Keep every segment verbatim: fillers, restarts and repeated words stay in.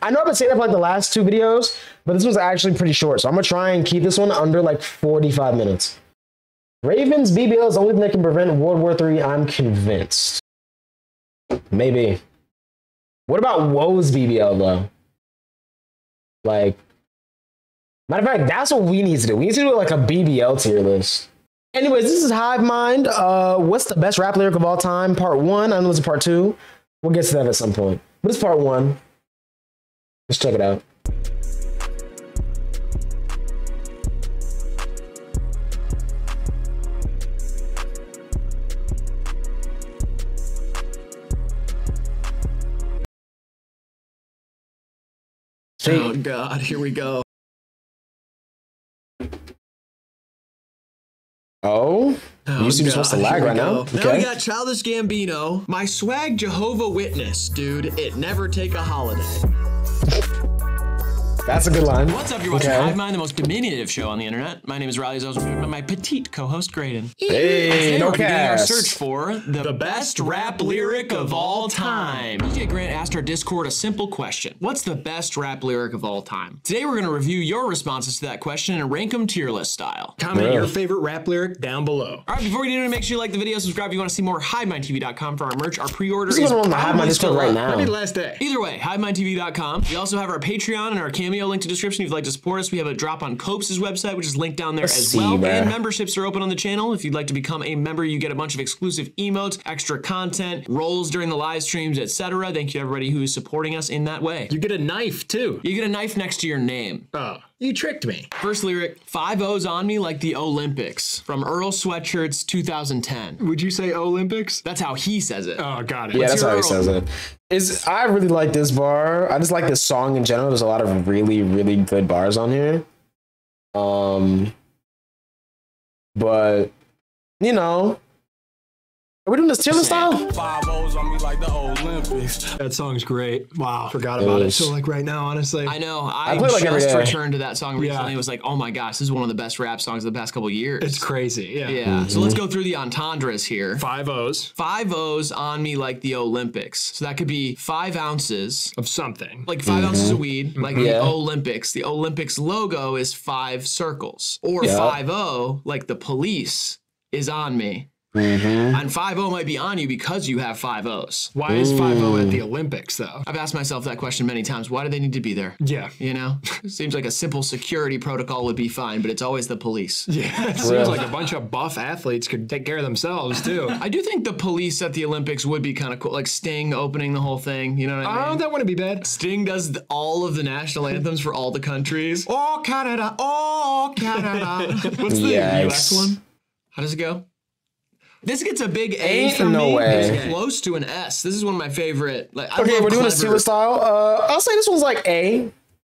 I know I've been saying that for like the last two videos, but this was actually pretty short, so I'm gonna try and keep this one under like forty-five minutes. Ravens B B L is the only thing that can prevent World War Three, I'm convinced. Maybe. What about Woe's B B L though? Like, matter of fact, that's what we need to do. We need to do like a B B L tier list. Anyways, this is Hive Mind. Uh, what's the best rap lyric of all time? Part one. I know it's part two. We'll get to that at some point. But it's part one. Let's check it out. Oh God, here we go. Oh, oh you seem supposed to lag right go. now. Okay. Now we got Childish Gambino, my swag Jehovah Witness, dude. It never take a holiday. That's a good line. What's up, you're watching okay. Hive Mind, the most diminutive show on the internet. My name is Riley Zosman, but my petite co-host Graydon. Hey, no cast. Our search for the, the best rap lyric of all time. D J Grant asked our Discord a simple question. What's the best rap lyric of all time? Today we're gonna review your responses to that question and rank them tier list style. Comment yeah. your favorite rap lyric down below. All right, before we do it, make sure you like the video, subscribe if you want to see more. Hive Mind T V dot com for our merch. Our pre-order is on the Hive Mind Discord right now. Maybe the last day. Either way, Hive Mind T V dot com. We also have our Patreon and our Cameo link to description if you'd like to support us. We have a drop on Cope's website, which is linked down there Let's as see, well. Man. And memberships are open on the channel. If you'd like to become a member, you get a bunch of exclusive emotes, extra content, roles during the live streams, et cetera. Thank you everybody who is supporting us in that way. You get a knife too. You get a knife next to your name. Oh. You tricked me. First lyric, five O's on me like the Olympics from Earl Sweatshirt's two thousand ten. Would you say Olympics? That's how he says it. Oh, got it. Yeah, What's that's how Earl? he says it. Is I really like this bar. I just like this song in general. There's a lot of really, really good bars on here. Um, but, you know, are we doing this tier list style? Five O's on me like the Olympics. That song's great. Wow. Forgot about it. it. So like right now, honestly. I know. I, I play just like every day. returned to that song recently. Yeah. It was like, oh my gosh, this is one of the best rap songs of the past couple of years. It's crazy. Yeah. Yeah. Mm-hmm. So let's go through the entendres here. Five O's. Five O's on me like the Olympics. So that could be five ounces of something. Like five mm-hmm. ounces of weed, mm-hmm. like yeah. the Olympics. The Olympics logo is five circles. Or yeah. five O, like the police is on me. Mm-hmm. And five oh might be on you because you have five O's. Why Ooh. is five oh at the Olympics though? I've asked myself that question many times. Why do they need to be there? Yeah. You know? Seems like a simple security protocol would be fine, but it's always the police. Yeah. It seems really? like a bunch of buff athletes could take care of themselves too. I do think the police at the Olympics would be kind of cool. Like Sting opening the whole thing. You know what I mean? Oh, that wouldn't be bad. Sting does all of the national anthems for all the countries. Oh, Canada. Oh, Canada. What's the Yikes. U S one? How does it go? This gets a big A Ain't for no me. Way. It's close to an S. This is one of my favorite. Like, I okay, we're doing a super style. Uh, I'll say this one's like A.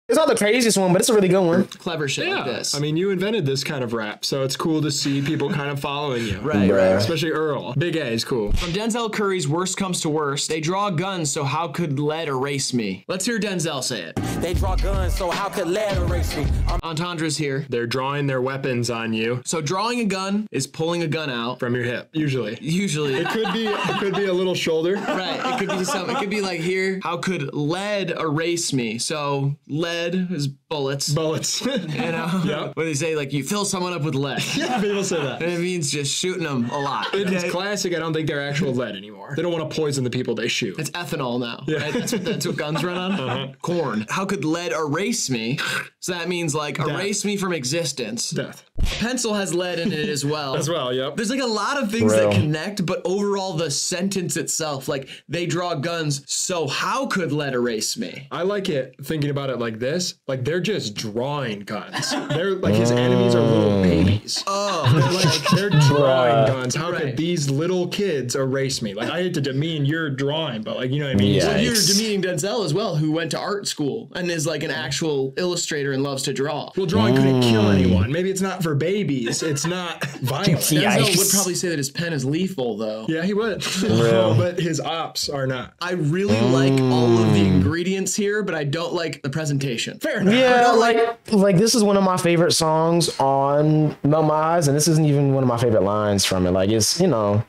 It's not the craziest one, but it's a really good one. Clever shit yeah. like this. I mean, you invented this kind of rap, so it's cool to see people kind of following you. Right, right. Especially Earl. Big A is cool. From Denzel Curry's Worst Comes to Worst, they draw guns, so how could lead erase me? Let's hear Denzel say it. They draw guns, so how could lead erase me? I'm Entendres here. They're drawing their weapons on you. So drawing a gun is pulling a gun out. From your hip, usually. Usually. It could be it could be a little shoulder. Right, it could be something. It could be like here, how could lead erase me? So lead is bullets. Bullets. You know? Yep. When they say, like, you fill someone up with lead. Yeah, people say that. And it means just shooting them a lot. It's okay. classic. I don't think they're actual lead anymore. They don't want to poison the people they shoot. It's ethanol now. Yeah. Right? That's, what, that's what guns run on. Uh-huh. Corn. How could lead erase me? So that means, like, Death. erase me from existence. Death. Pencil has lead in it as well. As well, yep. There's, like, a lot of things Real. that connect, but overall, the sentence itself, like, they draw guns, so how could lead erase me? I like it, thinking about it like this. Like they're just drawing guns. They're like his enemies are little babies. Oh, they're, like, they're drawing guns. How right. could these little kids erase me? Like I hate to demean your drawing, but like you know what I mean. Well, you're demeaning Denzel as well, who went to art school and is like an actual illustrator and loves to draw. Well, drawing mm. couldn't kill anyone. Maybe it's not for babies. It's not violent. Denzel would probably say that his pen is lethal, though. Yeah, he would. Real. But his ops are not. I really mm. like all of the ingredients here, but I don't like the presentation. Fair enough. Yeah, like, like this is one of my favorite songs on Melt My Eyes, and this isn't even one of my favorite lines from it. Like, it's, you know,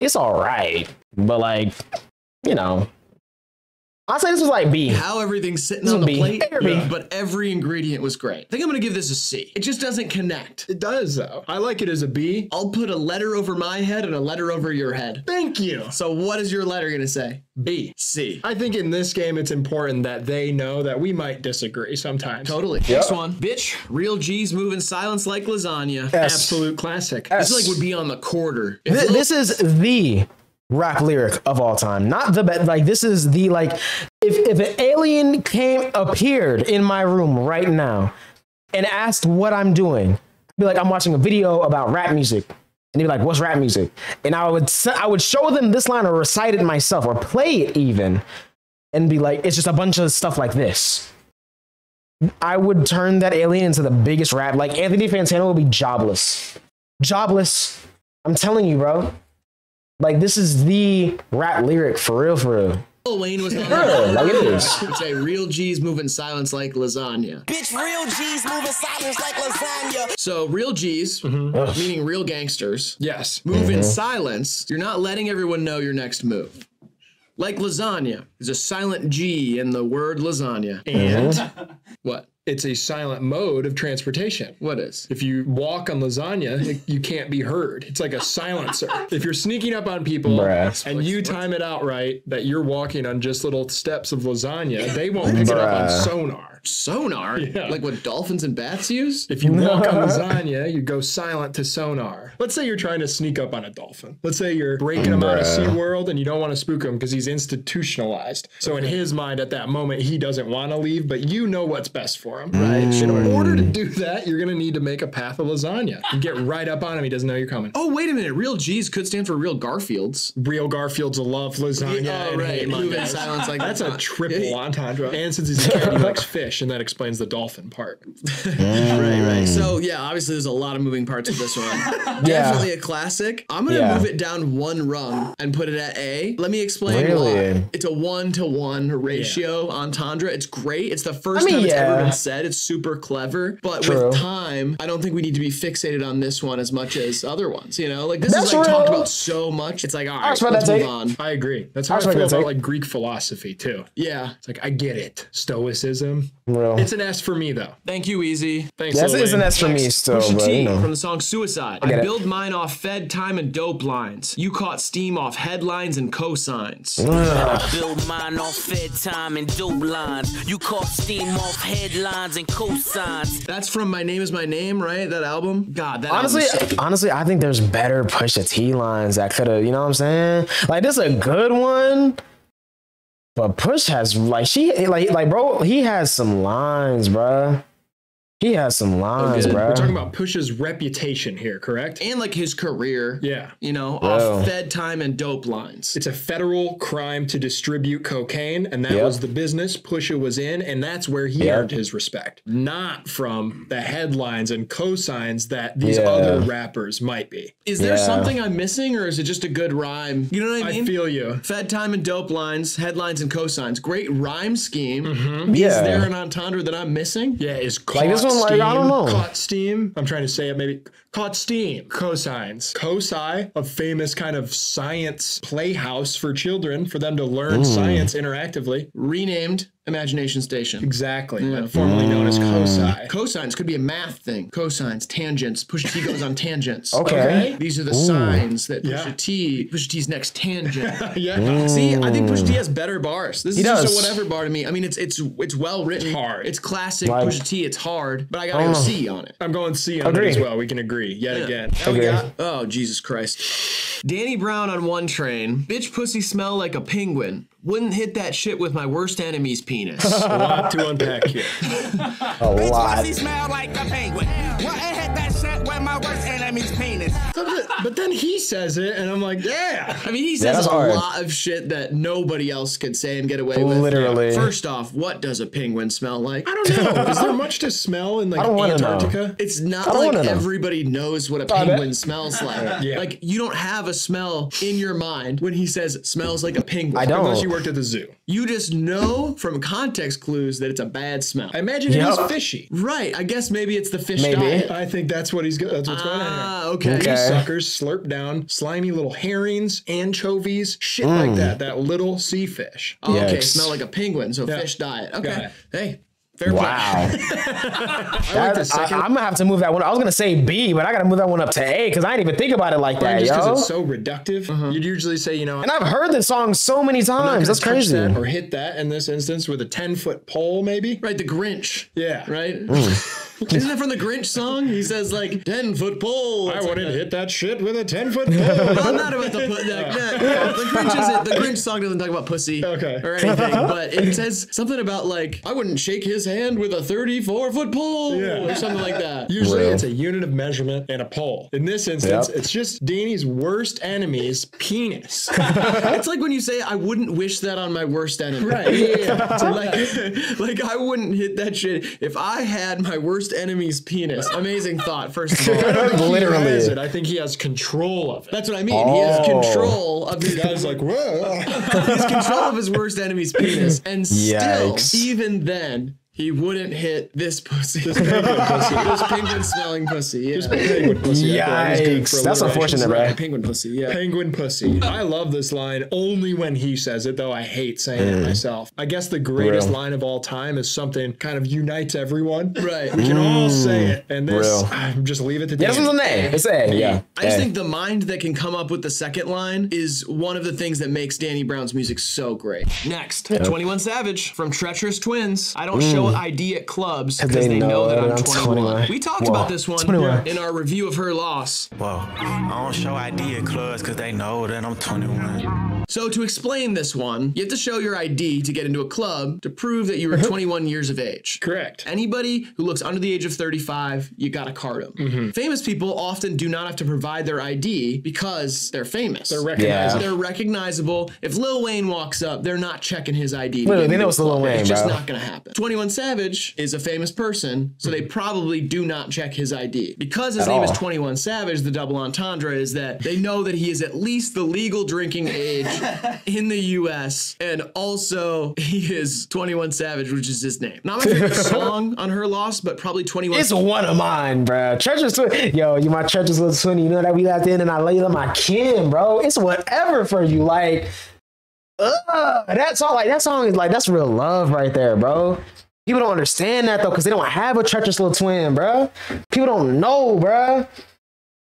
it's all right, but like, you know, I'll say this was like B. How everything's sitting on the B. plate, yeah. but every ingredient was great. I think I'm gonna give this a C. It just doesn't connect. It does though. I like it as a B. I'll put a letter over my head and a letter over your head. Thank you. So what is your letter gonna say? B. C. I think in this game, it's important that they know that we might disagree sometimes. Totally. Yep. Next one. Bitch, real G's move in silence like lasagna. S. Absolute classic. S. This like would be on the quarter. Th this is the rap lyric of all time, not the best. Like this is the like, if if an alien came appeared in my room right now and asked what I'm doing, I'd be like, I'm watching a video about rap music, and he'd be like, what's rap music? And I would I would show them this line or recite it myself or play it even, and be like, it's just a bunch of stuff like this. I would turn that alien into the biggest rap. Like Anthony Fantano would be jobless, jobless. I'm telling you, bro. Like, this is the rap lyric, for real, for real. Lil Wayne was the real, like it is. It's a real G's moving silence like lasagna. Bitch, real G's moving silence like lasagna. So real G's, mm-hmm. meaning real gangsters. Yes. Move mm-hmm. in silence. You're not letting everyone know your next move. Like lasagna, there's a silent G in the word lasagna. And mm-hmm. what? It's a silent mode of transportation. What is? If you walk on lasagna, you can't be heard. It's like a silencer. If you're sneaking up on people Bruh. and you time it out right that you're walking on just little steps of lasagna, they won't pick Bruh. it up on sonar. Sonar? Yeah. Like what dolphins and bats use? If you walk on lasagna, you go silent to sonar. Let's say you're trying to sneak up on a dolphin. Let's say you're breaking Bruh. him out of SeaWorld and you don't want to spook him because he's institutionalized. So in his mind at that moment, he doesn't want to leave, but you know what's best for him. Him, right? Mm. In order to do that, you're gonna need to make a path of lasagna. You get right up on him, he doesn't know you're coming. Oh, wait a minute. Real G's could stand for real Garfields. Real Garfields love lasagna. Yeah, oh, right. Move in silence like that's a triple entendre. And since he's a cat, he likes fish, and that explains the dolphin part. Mm. Right, right. So yeah, obviously there's a lot of moving parts of this one. yeah. Definitely a classic. I'm gonna yeah. move it down one rung and put it at A. Let me explain really? why. It's a one to one ratio yeah. entendre. It's great. It's the first I mean, time it's yeah. ever been said. It's super clever, but True. with time, I don't think we need to be fixated on this one as much as other ones, you know? Like this That's is like real. talked about so much. It's like, all right, let's move on. I agree. That's how I, I feel about take. like Greek philosophy too. Yeah. It's like, I get it. Stoicism. Real. It's an S for me though. Thank you, Easy. Thanks. Yes, it's an S for Next, me still, Pusha bro, T you know. From the song Suicide. I, I build mine off Fed time and dope lines. You caught steam off headlines and cosigns. I build mine off Fed time and dope lines. You caught steam off headlines. And cosigns. That's from My Name Is My Name, right? That album. God, that honestly, honestly, I think there's better Pusha T lines that could have. You know what I'm saying? Like this is a good one, but Push has like she like like bro, he has some lines, bro. He has some lines, oh, bro. We're talking about Pusha's reputation here, correct? And like his career. Yeah. You know, bro. off Fed time and dope lines. It's a federal crime to distribute cocaine, and that yep. was the business Pusha was in, and that's where he yep. earned his respect. Not from the headlines and cosigns that these yeah. other rappers might be. Is there yeah. something I'm missing, or is it just a good rhyme? You know what I mean? I feel you. Fed time and dope lines, headlines and cosigns. Great rhyme scheme. Mm-hmm. yeah. Is there an entendre that I'm missing? Yeah, it's caught. Steam, like, I don't know. Caught steam. I'm trying to say it maybe. Caught steam. Cosines. Cosi, a famous kind of science playhouse for children, for them to learn mm. science interactively. Renamed Imagination Station. Exactly. Yeah. Formerly mm. known as cosi. Cosines could be a math thing. Cosines, tangents. Pusha T goes on tangents. Okay. okay. These are the Ooh. signs that Pusha yeah. T, Pusha T's next tangent. yeah. Mm. See, I think Pusha T has better bars. This he is does. just a whatever bar to me. I mean, it's it's it's well written. It's hard. It's classic like, Pusha T. It's hard, but I gotta oh. go C on it. I'm going C on Agreed. it as well. We can agree yet yeah. again. Okay. We got, oh, Jesus Christ. Danny Brown on One Train. Bitch pussy smell like a penguin. Wouldn't hit that shit with my worst enemy's penis. A lot to unpack here. A lot. Bitch, smell like a penguin. Wouldn't hit that shit with my worst enemy's penis. But then he says it, and I'm like, yeah. I mean, he says yeah, a hard. lot of shit that nobody else could say and get away with. Literally. Yeah. First off, what does a penguin smell like? I don't know. Is there much to smell in like Antarctica? Know. It's not like everybody know. knows what a Got penguin it. smells like. Yeah. Like you don't have a smell in your mind when he says smells like a penguin. I don't. worked at the zoo. You just know from context clues that it's a bad smell. I imagine yep. it was fishy. Right. I guess maybe it's the fish maybe. diet. I think that's what he's. That's what's going on here. Okay. okay. These suckers slurp down slimy little herrings, anchovies, shit mm. like that. That little sea fish. Oh, okay. Smell like a penguin. So yeah. fish diet. Okay. Hey. Fair wow. I, I, I'm going to have to move that one. I was going to say B, but I got to move that one up to A because I didn't even think about it like that, just yo. Because it's so reductive. Uh-huh. You'd usually say, you know. And I've heard this song so many times. That's crazy. That or hit that in this instance with a ten-foot pole, maybe. Right, the Grinch. Yeah. Right? Mm. Isn't that from the Grinch song? He says, like, ten-foot pole. I wouldn't hit that shit with a ten-foot pole. Well, I'm not about the put that. Like, yeah, the, Grinch isn't, the Grinch song doesn't talk about pussy okay. or anything, but it says something about, like, I wouldn't shake his hand with a thirty-four-foot pole yeah. or something like that. Usually Real. it's a unit of measurement and a pole. In this instance, yep. it's just Danny's worst enemy's penis. It's like when you say, I wouldn't wish that on my worst enemy. Right. Yeah. So like, like, I wouldn't hit that shit if I had my worst enemy's penis. Amazing thought, first of all. Literally. He has it. I think he has control of it. That's what I mean. Oh. He has control of his... Guy's like, whoa. He has control of his worst enemy's penis. And Yikes. still, even then, he wouldn't hit this pussy. This penguin pussy. This penguin smelling pussy. Yeah. This penguin pussy. Yikes. That's unfortunate, right? Penguin pussy. Yeah. Penguin pussy. I love this line only when he says it, though I hate saying mm. it myself. I guess the greatest Real. line of all time is something kind of unites everyone. Right. We can mm. all say it. And this, I just leave it to Danny. Yes, it's an A. It's an A. Yeah. I just a. think the mind that can come up with the second line is one of the things that makes Danny Brown's music so great. Next, yep. twenty-one Savage from Treacherous Twins. I don't mm. show I D at clubs because they, they know, know that I'm, I'm twenty-one. twenty-one. We talked Whoa. about this one twenty-one. in our review of Her Loss. Whoa, I don't show I D at clubs because they know that I'm twenty-one. So to explain this one, you have to show your I D to get into a club to prove that you were twenty-one years of age. Correct. Anybody who looks under the age of thirty-five, you gotta card them. Mm-hmm. Famous people often do not have to provide their I D because they're famous. They're recognizable. Yeah. They're recognizable. If Lil Wayne walks up, they're not checking his I D. Literally, they know it's Lil Wayne, It's just bro. not gonna happen. twenty-one Savage is a famous person, so they probably do not check his I D. Because his at name all. is twenty-one Savage, the double entendre is that they know that he is at least the legal drinking age in the U S, and also he is twenty-one Savage, which is his name. Not my favorite song on Her Loss, but probably twenty-one. It's Savage. One of mine, bro. Treacherous Twins. Yo, you my Treacherous Little Twin. You know that we locked in and I lay on my kin, bro. It's whatever for you. Like, uh, that song, like, that song is like, that's real love right there, bro. People don't understand that, though, because they don't have a Treacherous Little Twin, bruh. People don't know, bruh.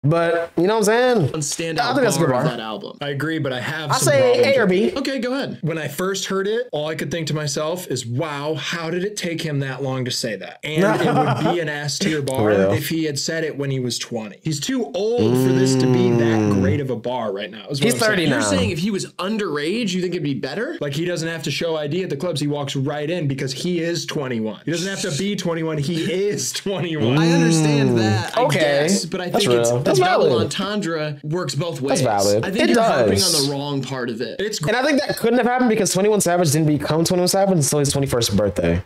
But, you know what I'm saying? Standout I think that's a good bar. That album. I agree, but I have I'll some say A or B. Okay, go ahead. When I first heard it, all I could think to myself is, wow, how did it take him that long to say that? And it would be an ass tier bar Real. if he had said it when he was twenty. He's too old mm. for this to be that great of a bar right now. He's thirty saying. now. You're saying if he was underage, you think it'd be better? Like, he doesn't have to show I D at the clubs. He walks right in because he is twenty-one. He doesn't have to be twenty-one. He is twenty-one. I understand that, I okay. guess, but I think that's it's... Real. That's valid. Double entendre works both ways. That's valid. I think it you're does. harping on the wrong part of it. It's and I think that couldn't have happened because twenty-one Savage didn't become twenty-one Savage until his twenty-first birthday.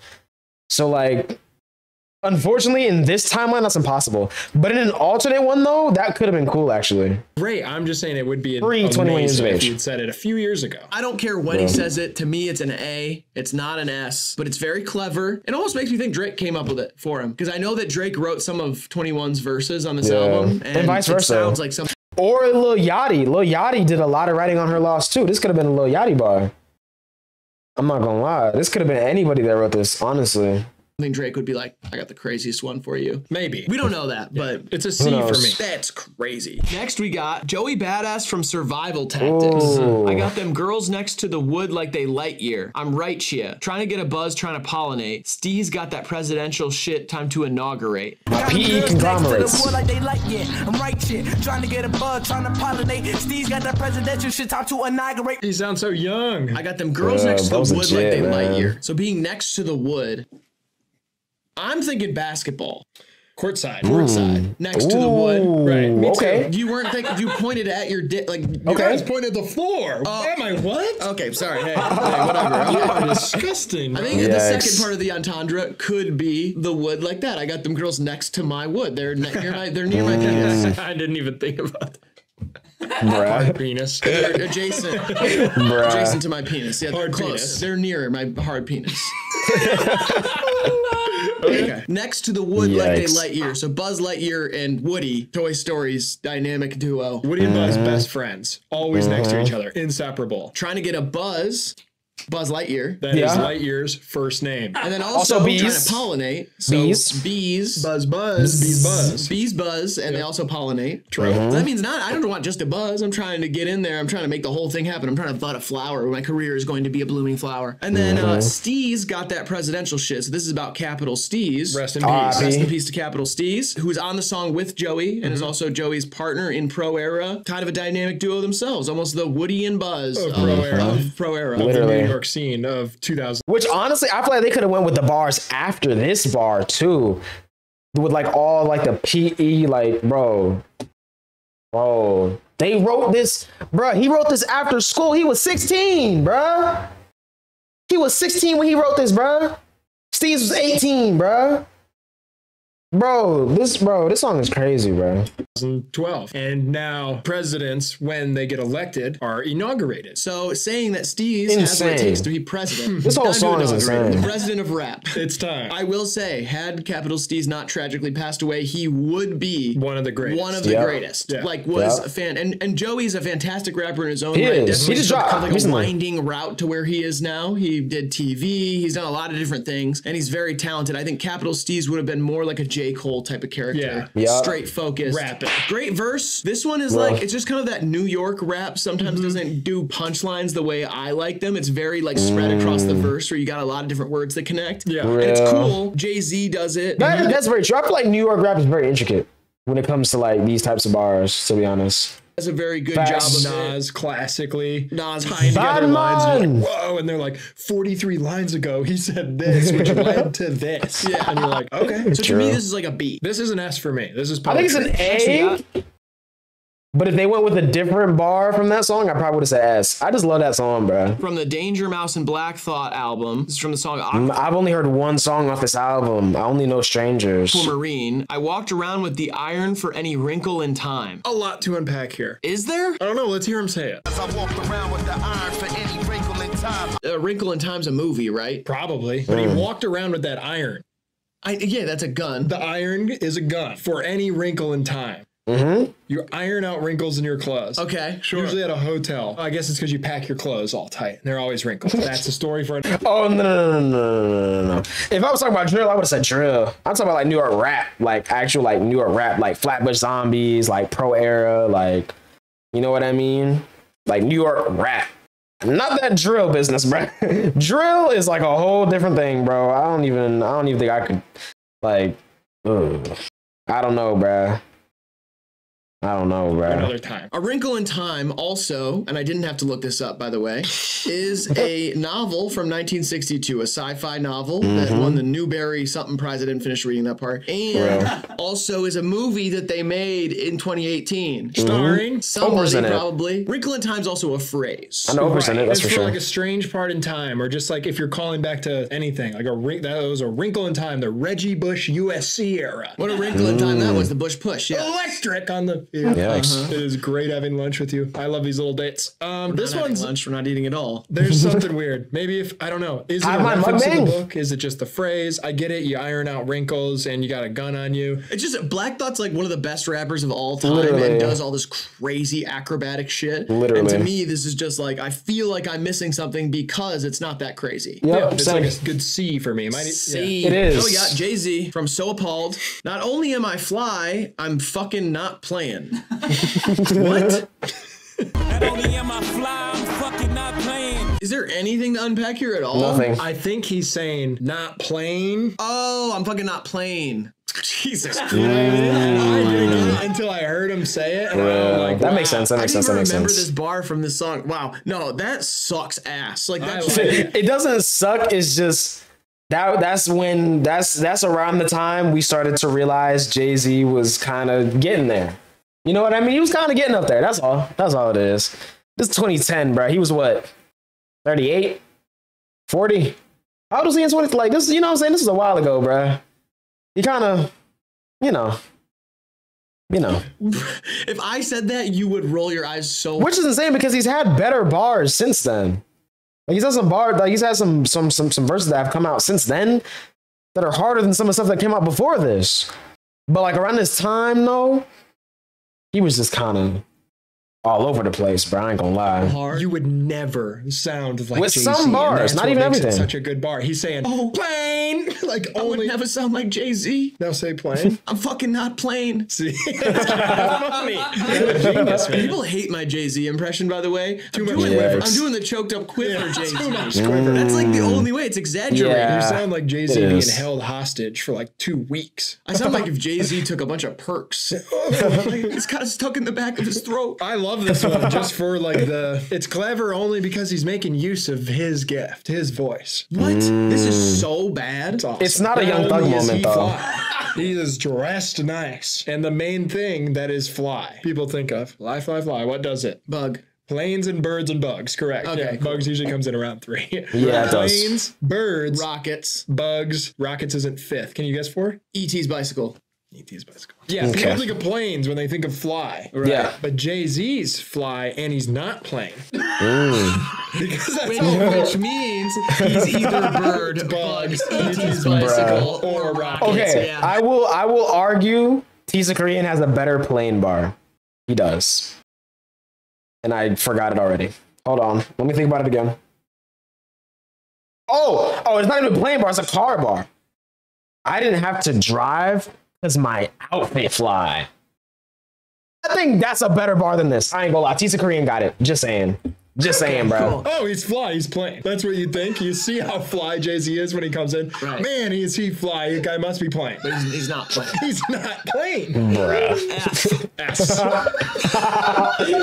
So, like, unfortunately, in this timeline, that's impossible. But in an alternate one, though, that could have been cool, actually. Great. I'm just saying it would be amazing if you'd said it a few years ago. I don't care when yeah. he says it. To me, it's an A. It's not an S, but it's very clever. It almost makes me think Drake came up with it for him, because I know that Drake wrote some of twenty-one's verses on this yeah. album. And, and vice versa. It sounds like something. Or Lil Yachty. Lil Yachty did a lot of writing on Her Loss, too. This could have been a Lil Yachty bar. I'm not going to lie. This could have been anybody that wrote this, honestly. I think Drake would be like, I got the craziest one for you. Maybe. We don't know that, but yeah. it's a C for me. That's crazy. Next, we got Joey Badass from Survival Tactics. Ooh. I got them girls next to the wood like they Lightyear. I'm right here. Trying to get a buzz, trying to pollinate. Steez got that presidential shit, time to inaugurate. My P E conglomerates. To the wood like they Lightyear. I'm right here. Trying to get a buzz, trying to pollinate. Steez got that presidential shit, time to inaugurate. He sounds so young. I got them girls yeah, next to the wood legit, like they man. Lightyear. So being next to the wood, I'm thinking basketball. Courtside. Courtside. Next Ooh. to the wood. Right. Me okay. too. You weren't thinking, you pointed at your dick. Like, you okay. guys pointed at the floor. Uh, Am I what? Okay, sorry. Hey, hey whatever. You are disgusting. I think Yikes. the second part of the entendre could be the wood like that. I got them girls next to my wood. They're, ne near, my, they're near my penis. I didn't even think about that. Hard penis. They're adjacent. Bruh. Adjacent to my penis. Yeah, they're hard close. Penis. They're nearer my hard penis. Okay. Next to the wood, yikes. Like they Lightyear. So Buzz Lightyear and Woody, Toy Story's dynamic duo. Woody and Buzz, best friends. Always uh-huh. next to each other. Inseparable. Trying to get a buzz. Buzz Lightyear. That yeah. is Lightyear's first name. And then also, also bees. Trying to pollinate. So bees. Bees. Buzz buzz. Bees buzz. Bees buzz. And yep. they also pollinate. True. Uh-huh. That means not. I don't want just a buzz. I'm trying to get in there. I'm trying to make the whole thing happen. I'm trying to bud a flower. My career is going to be a blooming flower. And then uh-huh. uh, Steez got that presidential shit. So this is about Capital Steez. Rest in peace. Uh, Rest in peace to Capital Steez, who's on the song with Joey and mm-hmm. is also Joey's partner in Pro Era. Kind of a dynamic duo themselves. Almost the Woody and Buzz oh, of, Pro Era. Of Pro Era. Literally. New York scene of two thousand, which honestly I feel like they could have went with the bars after this bar too, with like all like the P E, like bro bro they wrote this, bro. He wrote this after school. He was sixteen, bro. He was sixteen when he wrote this, bro. Steez was eighteen, bro. Bro, this bro, this song is crazy, bro. twenty twelve, and now presidents, when they get elected, are inaugurated. So saying that Steez has what it takes to be president. This whole song is insane. The president of rap. It's time. I will say, had Capital Steez not tragically passed away, he would be one of the greatest. One of the yep. greatest. Yep. Like was yep. a fan, and and Joey's a fantastic rapper in his own he right. Is. He just dropped like recently. A winding route to where he is now. He did T V. He's done a lot of different things, and he's very talented. I think Capital Steez would have been more like a J. J. Cole type of character. Yeah. Yep. Straight focused. Rapping. Great verse. This one is well, like, it's just kind of that New York rap sometimes mm-hmm. doesn't do punchlines the way I like them. It's very like spread mm. across the verse where you got a lot of different words that connect. Yeah. And it's cool. Jay-Z does it. That, that's very true. I feel like New York rap is very intricate when it comes to like these types of bars, to be honest. Does a very good Fast. Job of Nas classically. Nas tying together lines. And like, whoa, and they're like forty-three lines ago he said this, which led to this. Yeah, and you're like, okay. So True. To me, this is like a B. This is an S for me. This is poetry. I think it's an A. But if they went with a different bar from that song, I probably would have said S. I just love that song, bro. From the Danger Mouse and Black Thought album. This is from the song Oct I've only heard one song off this album. I only know Strangers. For Marine, I walked around with the iron for any wrinkle in time. A lot to unpack here. Is there? I don't know. Let's hear him say it. I walked around with the iron for any wrinkle in time. A Wrinkle in Time's a movie, right? Probably. Mm. But he walked around with that iron. I, yeah, that's a gun. The iron is a gun for any wrinkle in time. Mm-hmm. You iron out wrinkles in your clothes. Okay, sure. Usually at a hotel. I guess it's because you pack your clothes all tight. They're always wrinkled. That's the story for it. Oh, no, no, no, no, no, no. If I was talking about drill, I would have said drill. I'm talking about like New York rap, like actual like New York rap, like Flatbush Zombies, like Pro Era, like, you know what I mean? Like New York rap. Not that drill business, bro. Drill is like a whole different thing, bro. I don't even, I don't even think I could, like, ugh. I don't know, bro. I don't know, bro. Another time. A Wrinkle in Time also, and I didn't have to look this up, by the way, is a novel from nineteen sixty-two, a sci-fi novel mm-hmm. that won the Newbery something prize. I didn't finish reading that part. And bro. Also is a movie that they made in twenty eighteen. Starring mm-hmm. somebody, Oprah's probably. Wrinkle in Time's also a phrase. I know Oprah's right. in it, that's it's for sure. like a strange part in time, or just like if you're calling back to anything, like a that was a Wrinkle in Time, the Reggie Bush U S C era. What a Wrinkle mm. in Time that was, the Bush push. Yeah. Electric on the... Yeah. Yikes. Uh-huh. It is great having lunch with you. I love these little dates. Um, we're this one's lunch. We're not eating at all. There's something weird. Maybe if I don't know. Is it a reference to the book? Is it just the phrase? I get it. You iron out wrinkles and you got a gun on you. It's just Black Thought's like one of the best rappers of all time. Literally. And does all this crazy acrobatic shit. Literally. And to me, this is just like I feel like I'm missing something because it's not that crazy. Yep, yeah, it's same. Like a good C for me. Might, C. Yeah. It is. Oh, we got Jay-Z from So Appalled. Not only am I fly, I'm fucking not playing. What? Not only am I fly, I'm fucking not playing. Is there anything to unpack here at all? Nothing. I think he's saying not playing. Oh, I'm fucking not playing. Jesus Christ. Mm. I didn't know until I heard him say it. And yeah. I'm like, wow. That makes sense. That makes I sense. That makes sense. I remember this bar from this song. Wow. No, that sucks ass. Like, that's like it. It doesn't suck. It's just... That, that's when that's that's around the time we started to realize Jay-Z was kind of getting there. You know what I mean? He was kind of getting up there. That's all. That's all it is. This is twenty ten, bro. He was what? thirty-eight? forty? How old was he in twenty? Like this, you know what I'm saying? This is a while ago, bro. He kind of, you know, you know. If I said that, you would roll your eyes so much. Which is insane because he's had better bars since then. Like he's had some bars, like he's had some some some some verses that have come out since then that are harder than some of the stuff that came out before this. But like around this time, though, he was just kind of all over the place, bro. I ain't gonna lie. You would never sound like with Jay-Z, some bars, not even everything. Such a good bar. He's saying, "Oh, plane." Like I only would never sound like Jay-Z. Now say plane. I'm fucking not plain. See, genius, people hate my Jay-Z impression. By the way, too I'm, much doing, I'm doing the choked up quiver, yeah, Jay-Z. Mm. That's like the only way. It's exaggerated. Yeah, you sound like Jay-Z being held hostage for like two weeks. I sound like if Jay-Z took a bunch of perks. It's kind of stuck in the back of his throat. I love. Love this one just for like the it's clever only because he's making use of his gift, his voice. What? Mm. This is so bad. It's, awesome. It's not a Young Thug moment he though. He is dressed nice, and the main thing that is fly. People think of fly, fly, fly. What does it? Bug. Planes and birds and bugs, correct. Okay, yeah, cool. Bugs usually comes in around three. Yeah, it does. Planes, birds, rockets, bugs. Rockets isn't fifth. Can you guess for? E T's bicycle. E T's bicycle. Yeah, okay. People think of planes when they think of fly. Right? Yeah. But Jay-Z's fly and he's not plane. Mm. Because that's which, which means he's either bird, bugs, E T's bicycle, bruh, or rockets. Okay, yeah. I will I will argue Tisa Korean has a better plane bar. He does. And I forgot it already. Hold on. Let me think about it again. Oh, oh, it's not even a plane bar, it's a car bar. I didn't have to drive. Does my outfit fly? I think that's a better bar than this. I ain't gonna lie. Tisa Korean got it. Just saying. Just okay, saying, bro. Cool. Oh, he's fly. He's playing. That's what you think. You see how fly Jay-Z is when he comes in. Right. Man, is he fly. That guy must be playing. But he's, he's not playing. He's not playing. Bruh. Ass. Ass. You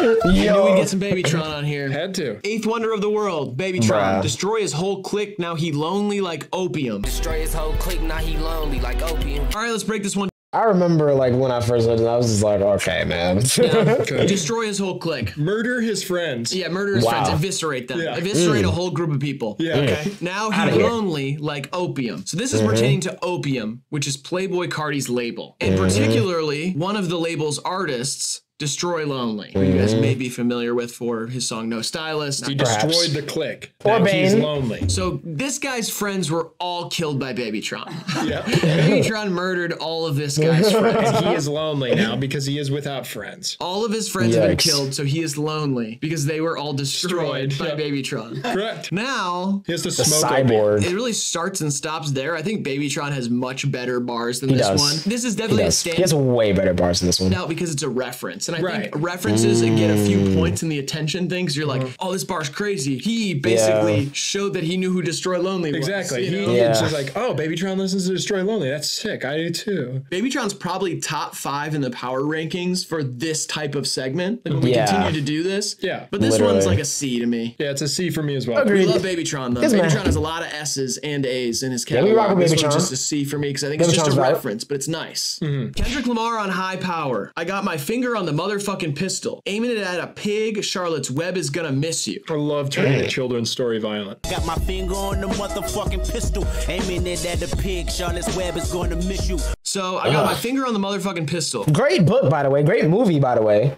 knew we'd get some Babytron on here. Had to. Eighth wonder of the world, Babytron. Destroy his whole clique, now he lonely like opium. Destroy his whole clique, now he lonely like opium. All right, let's break this one. I remember like when I first heard it, I was just like, okay, man. Yeah. Okay. Destroy his whole clique. Murder his friends. Yeah, murder his wow. friends. Eviscerate them. Yeah. Eviscerate mm. a whole group of people. Yeah. Okay. Mm. Now he's lonely like opium. So this is mm-hmm. pertaining to Opium, which is Playboy Carti's label. And mm-hmm. particularly one of the label's artists, Destroy Lonely, who you guys may be familiar with for his song No Stylist. He Perhaps. destroyed the clique. Or Bane. He's lonely. So this guy's friends were all killed by Babytron. Yeah. Babytron murdered all of this guy's friends. He is lonely now because he is without friends. All of his friends Yikes. have been killed, so he is lonely because they were all destroyed, destroyed. by yeah. Babytron. Correct. Now, he has to smoke cyborg. It really starts and stops there. I think Babytron has much better bars than he this does. one. This is definitely a stand. He has way better bars than this one. Now, because it's a reference. And I right. think references mm. and get a few points in the attention thing. So you're like, oh, this bar's crazy. He basically yeah. showed that he knew who Destroy Lonely was. Exactly. You know? He yeah. was like, oh, Babytron listens to Destroy Lonely. That's sick. I do too. Babytron's probably top five in the power rankings for this type of segment. Like when we yeah. continue to do this. Yeah. But this Literally. one's like a C to me. Yeah, it's a C for me as well. Agreed. We love Babytron though. Yes, Babytron man. has a lot of S's and A's in his catalog. Yeah, we rock with just a C for me because I think Babytron's it's just a right. reference, but it's nice. Mm-hmm. Kendrick Lamar on High Power. I got my finger on the motherfucking pistol, aiming it at a pig. Charlotte's Web is gonna miss you. I love turning Dang. the children's story violent. Got my finger on the motherfucking pistol, aiming it at a pig. Charlotte's Web is gonna miss you. So I got Ugh. my finger on the motherfucking pistol. Great book, by the way. Great movie, by the way.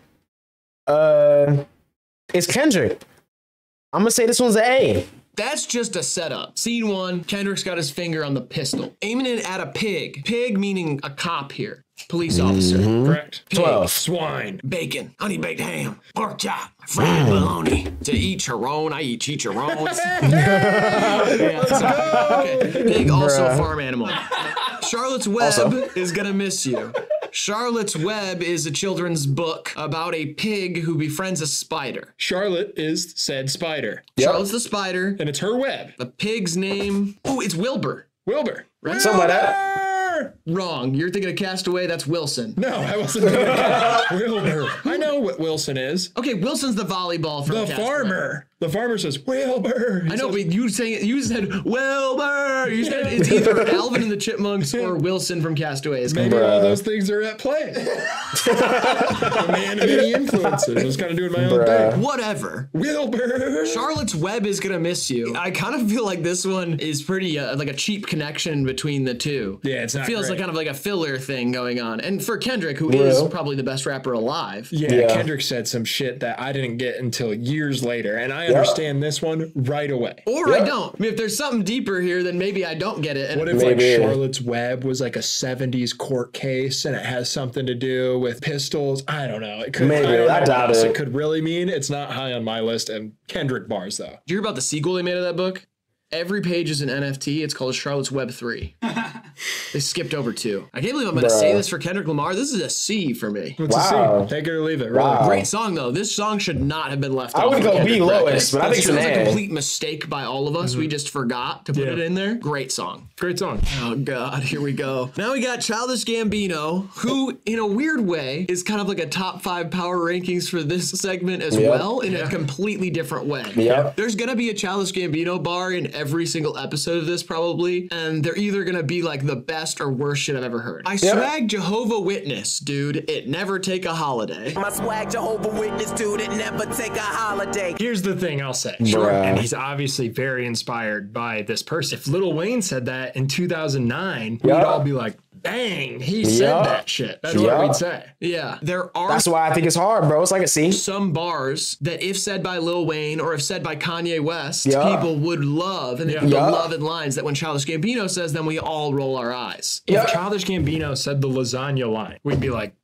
Uh, it's Kendrick. I'm gonna say this one's an A. That's just a setup. Scene one, Kendrick's got his finger on the pistol, aiming it at a pig. Pig meaning a cop here. Police officer. Mm-hmm. Correct. Pig, twelve. Swine. Bacon. Honey baked ham. Pork chop. Fried bologna. To eat chicharron. I eat chicharrons. Yeah, so, okay. Pig also a farm animal. Charlotte's Web also. is gonna miss you. Charlotte's Web is a children's book about a pig who befriends a spider. Charlotte is said spider. Yep. Charlotte's the spider. And it's her web. The pig's name. Oh, it's Wilbur. Wilbur. Right? Something like that. Wrong. You're thinking of Castaway. That's Wilson. No, I wasn't thinking of Wilbur. I know what Wilson is. Okay, Wilson's the volleyball from The Castaway. Farmer. The farmer says, Wilbur. He I know, says, but you saying you said Wilbur. You said yeah. It's either Alvin and the Chipmunks or Wilson from Castaway. Maybe Bruh. all those things are at play. The man of many influences. I was kind of doing my Bruh. own thing. Whatever. Wilbur. Charlotte's Web is gonna miss you. I kind of feel like this one is pretty uh, like a cheap connection between the two. Yeah, it's not it feels great. like kind of like a filler thing going on. And for Kendrick, who Real. is probably the best rapper alive. Yeah, yeah, Kendrick said some shit that I didn't get until years later, and I. understand yeah. this one right away. Or yeah. I don't. I mean, if there's something deeper here, then maybe I don't get it. And what if maybe. like Charlotte's Web was like a seventies court case and it has something to do with pistols? I don't know. It could, maybe. I, I doubt it. It could really mean it's not high on my list. And Kendrick bars, though. Did you hear about the sequel they made of that book? Every page is an N F T. It's called Charlotte's Web three. They skipped over two. I can't believe I'm going to say this for Kendrick Lamar. This is a C for me. It's wow. a C. Take it or leave it. Really. Wow. Great song, though. This song should not have been left I off. I would go B lowest, but I think it's an A. It was a complete mistake by all of us. Mm-hmm. We just forgot to put yeah. it in there. Great song. Great song. Oh, God. Here we go. Now we got Childish Gambino, who, in a weird way, is kind of like a top five power rankings for this segment as yep. well in yeah. a completely different way. Yep. There's going to be a Childish Gambino bar in every single episode of this probably, and they're either gonna be like the best or worst shit I've ever heard. I yep. swag Jehovah Witness, dude. It never take a holiday. My swag Jehovah Witness, dude. It never take a holiday. Here's the thing I'll say. Sure. And he's obviously very inspired by this person. If Lil Wayne said that in two thousand nine, yep. we'd all be like, bang, he said yep. that shit. That's yep. what we'd say. Yeah. There are That's why I think it's hard, bro. It's like a C. Some bars that if said by Lil Wayne or if said by Kanye West, yep. people would love and yep. the yep. love in lines that when Childish Gambino says them, we all roll our eyes. Yep. If Childish Gambino said the lasagna line, we'd be like,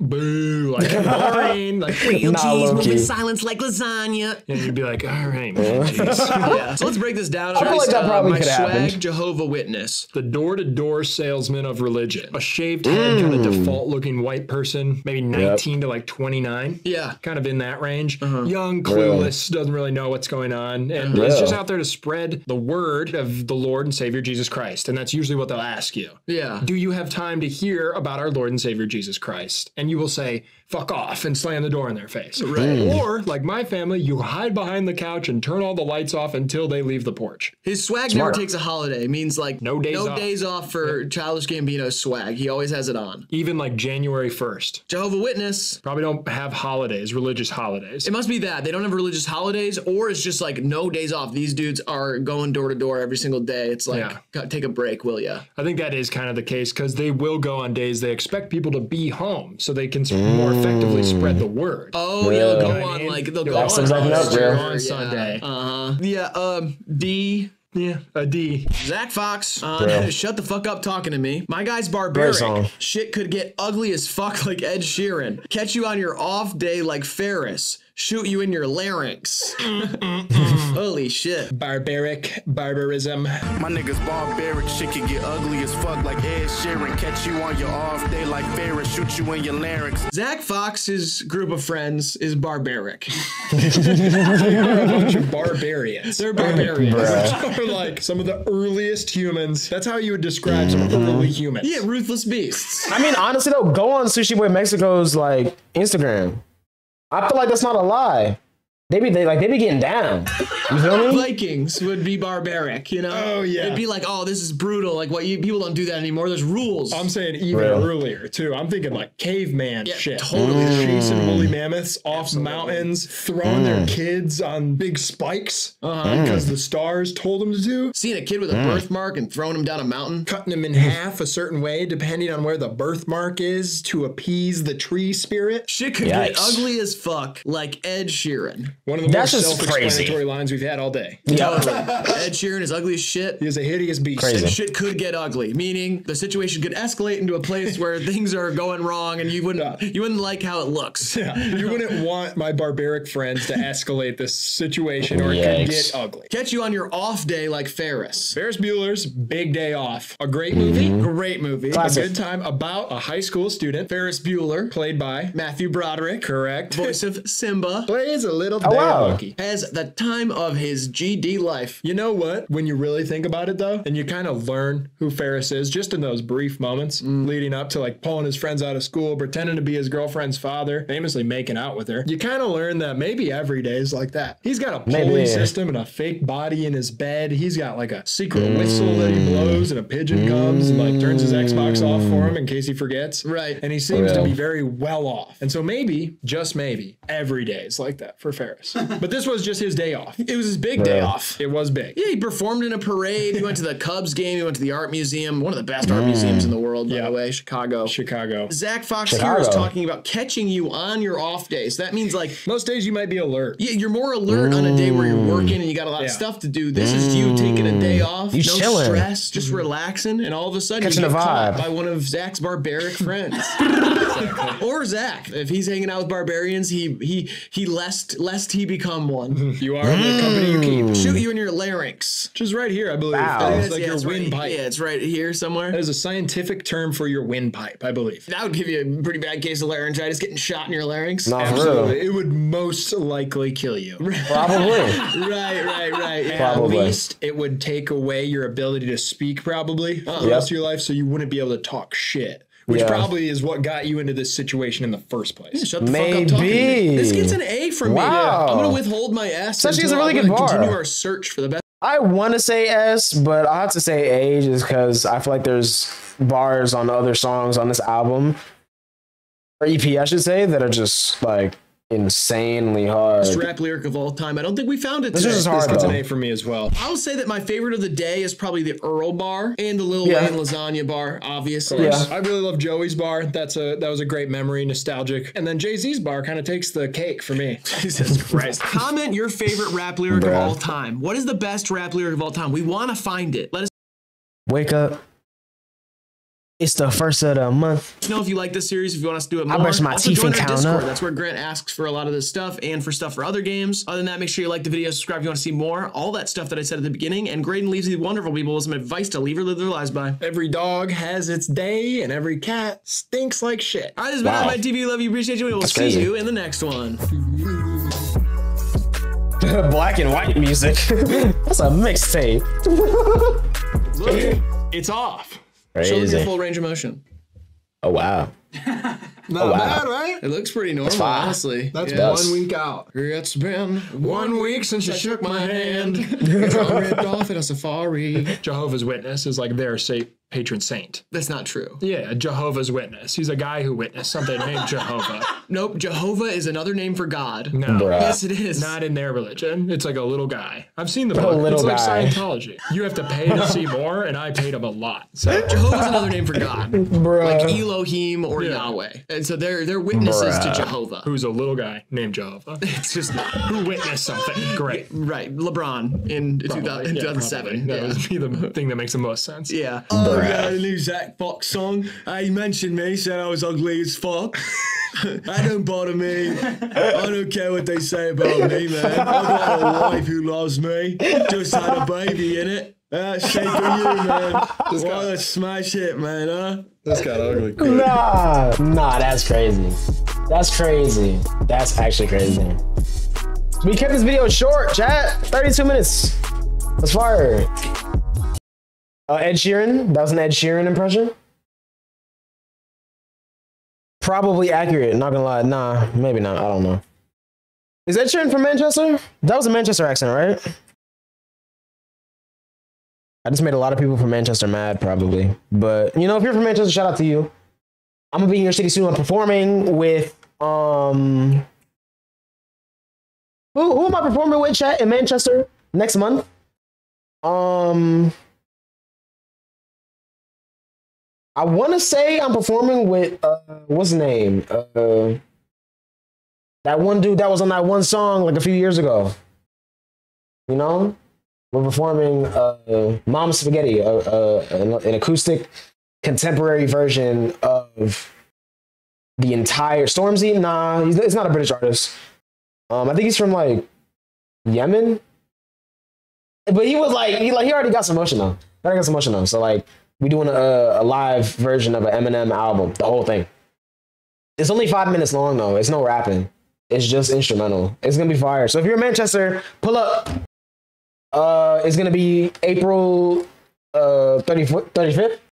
boo, like boring, like real cheese moving silence like lasagna. And you'd be like, all right, man, geez. Yeah. So let's break this down. I feel like that probably could happen. My swag Jehovah Witness, the door-to-door salesman of religion, a shaved head, mm. kind of default-looking white person, maybe nineteen yep. to like twenty-nine. Yeah, kind of in that range. Uh-huh. Young, clueless, really? doesn't really know what's going on, and yeah. it's just out there to spread the word of the Lord and Savior Jesus Christ, and that's usually what they'll ask you. Yeah, do you have time to hear about our Lord and Savior Jesus Christ? And you will say, fuck off, and slam the door in their face. Right. Mm. Or, like my family, you hide behind the couch and turn all the lights off until they leave the porch. His swag Smart. never takes a holiday. It means like no days no off. days off for yeah. Childish Gambino's swag. He always has it on. Even like January first. Jehovah Witness. Probably don't have holidays, religious holidays. It must be that. They don't have religious holidays, or it's just like no days off. These dudes are going door to door every single day. It's like, yeah. take a break, will ya? I think that is kind of the case, because they will go on days they expect people to be home, so they can mm. more effectively spread the word. Oh, yeah, they'll go on like they'll go on Sunday. Uh-huh. Yeah, um, D. Yeah, a D. Zach Fox, uh, shut the fuck up talking to me. My guy's barbaric. Shit could get ugly as fuck like Ed Sheeran. Catch you on your off day like Ferris. Shoot you in your larynx. Holy shit. Barbaric, barbarism. My nigga's barbaric. Shit can get ugly as fuck like Ed Sheeran. Catch you on your off day like Ferris. Shoot you in your larynx. Zach Fox's group of friends is barbaric. They're a bunch of barbarians. They're barbarians. Which are like some of the earliest humans. That's how you would describe some mm-hmm. early humans. Yeah, ruthless beasts. I mean, honestly though, go on Sushi Boy Mexico's like Instagram. I feel like that's not a lie. They be they, like they be getting down. You feel me? Vikings would be barbaric, you know. Oh yeah. It'd be like, oh, this is brutal. Like, what? You, people don't do that anymore. There's rules. I'm saying even Real. earlier too. I'm thinking like caveman yeah, shit. Totally mm. chasing woolly mammoths off Absolutely. mountains, throwing mm. their kids on big spikes because uh-huh. mm. the stars told them to do. Seeing a kid with a mm. birthmark and throwing him down a mountain, cutting them in half a certain way depending on where the birthmark is to appease the tree spirit. Shit could Yikes. get ugly as fuck, like Ed Sheeran. One of the most self-explanatory lines we've had all day. Yeah. Ed Sheeran is ugly as shit. He is a hideous beast. Crazy. And shit could get ugly, meaning the situation could escalate into a place where things are going wrong, and you wouldn't yeah. you wouldn't like how it looks. Yeah. You wouldn't want my barbaric friends to escalate this situation, or Yikes. it could get ugly. Catch you on your off day like Ferris. Ferris Bueller's Big Day Off. A great movie. Mm-hmm. Great movie. Classic. A good time about a high school student. Ferris Bueller, played by Matthew Broderick. Correct. Voice of Simba. Plays a little. oh, wow. Lucky. Has the time of his G D life. You know what? When you really think about it, though, and you kind of learn who Ferris is just in those brief moments mm. leading up to like pulling his friends out of school, pretending to be his girlfriend's father, famously making out with her. You kind of learn that maybe every day is like that. He's got a pulley system and a fake body in his bed. He's got like a secret mm. whistle that he blows and a pigeon mm. comes and like turns his Xbox off for him in case he forgets. Right. And he seems yeah. to be very well off. And so maybe, just maybe, every day is like that for Ferris. But this was just his day off. It was his big day yeah. off. It was big. Yeah, he performed in a parade. He went to the Cubs game. He went to the art museum. One of the best mm. art museums in the world, by yeah. the way. Chicago. Chicago. Zach Fox Chicago. here was talking about catching you on your off days. That means like... most days you might be alert. Yeah, you're more alert mm. on a day where you're working and you got a lot yeah. of stuff to do. This mm. is you taking a day off. You no chilling. stress, just mm. relaxing. And all of a sudden catching you get caught by one of Zach's barbaric friends. Exactly. Or Zach. If he's hanging out with barbarians, he he he lest lest he become one. You are mm. the company you keep. Shoot you in your larynx. Which is right here, I believe. Wow. That is like yeah, your windpipe. Right, yeah, it's right here somewhere. That is a scientific term for your windpipe, I believe. That would give you a pretty bad case of laryngitis, getting shot in your larynx. Not Absolutely. Real. It would most likely kill you. Probably. Right, right, right. Yeah. Probably. At least it would take away your ability to speak, probably, uh, yep. the rest of your life, so you wouldn't be able to talk shit. Which yeah. probably is what got you into this situation in the first place. Yeah, shut the Maybe. fuck up talking to me. This gets an A from wow. me. Yeah. I'm going to withhold my S. Such is a really good bar. Continue our search for the best. I want to say S, but I have to say A just because I feel like there's bars on other songs on this album, or E P, I should say, that are just like insanely hard. Best rap lyric of all time. I don't think we found it. This today. is hard. This gets though. an A for me as well. I'll say that my favorite of the day is probably the Earl bar and the Lil yeah. Wayne lasagna bar, obviously. Yeah. I really love Joey's bar. That's a that was a great memory, nostalgic. And then Jay-Z's bar kind of takes the cake for me. Jesus Christ. Comment your favorite rap lyric Bruh. of all time. What is the best rap lyric of all time? We want to find it. Let us wake up. It's the first of the month. Know if you like this series, if you want us to do it more. I brush my also teeth and count up. That's where Grant asks for a lot of this stuff and for stuff for other games. Other than that, make sure you like the video, subscribe if you want to see more. All that stuff that I said at the beginning. And Graydon leaves these wonderful people with some advice to leave or live their lives by. Every dog has its day and every cat stinks like shit. All right, this has been HiveMindTV. Love you, appreciate you. We will see you in the next one. Black and white music. That's a mixtape. Look, it's off. Crazy. Shows your full range of motion. Oh wow! Not oh, wow. bad, right? It looks pretty normal, that's honestly. That's yeah. one week out. It's been one week since you shook my hand. I'm ripped off at a safari. Jehovah's Witness is like their safe patron saint. That's not true. Yeah, Jehovah's Witness. He's a guy who witnessed something named Jehovah. Nope, Jehovah is another name for God. No. Bruh. Yes, it is. Not in their religion. It's like a little guy. I've seen the book. It's guy. like Scientology. You have to pay to see more, and I paid him a lot. So Jehovah's another name for God. Bruh. Like Elohim or yeah. Yahweh. And so they're, they're witnesses Bruh. to Jehovah. Who's a little guy named Jehovah. It's just not. Who witnessed something? Great. Right. LeBron in, probably, in two thousand seven. Yeah, yeah. That would be the thing that makes the most sense. Yeah. Um, I got a new Zach Fox song. He mentioned me, said I was ugly as fuck. That don't bother me. I don't care what they say about me, man. I've got a wife who loves me. Just had a baby in it. Uh, shake for you, man. What a smash hit, man, huh? That's got ugly. Cool. Nah, nah, that's crazy. That's crazy. That's actually crazy. We kept this video short, chat. thirty-two minutes. That's fire. Uh, Ed Sheeran, that was an Ed Sheeran impression. Probably accurate, not gonna lie. Nah, maybe not, I don't know. Is Ed Sheeran from Manchester? That was a Manchester accent, right? I just made a lot of people from Manchester mad, probably. But, you know, if you're from Manchester, shout out to you. I'm gonna be in your city soon. I'm performing with, um... Who, who am I performing with, chat, in Manchester next month? Um... I want to say I'm performing with, uh, what's his name? Uh, that one dude that was on that one song like a few years ago. You know? We're performing uh, Mama Spaghetti, uh, uh, an, an acoustic contemporary version of the entire Stormzy. Nah, he's, he's not a British artist. Um, I think he's from like Yemen. But he was like, he, like, he already got some motion though. He already got some motion though. So like, we doing a, a live version of an Eminem album, the whole thing. It's only five minutes long though. It's no rapping. It's just instrumental. It's gonna be fire. So if you're in Manchester, pull up. Uh, it's gonna be April uh thirty-fifth.